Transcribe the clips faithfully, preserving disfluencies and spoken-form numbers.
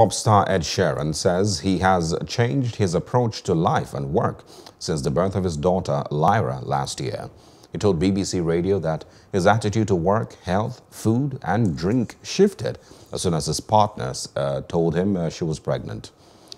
Pop star Ed Sheeran says he has changed his approach to life and work since the birth of his daughter, Lyra, last year. He told B B C Radio that his attitude to work, health, food and drink shifted as soon as his partners uh, told him uh, she was pregnant.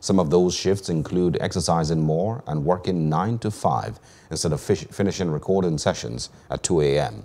Some of those shifts include exercising more and working nine to five instead of fish finishing recording sessions at two A M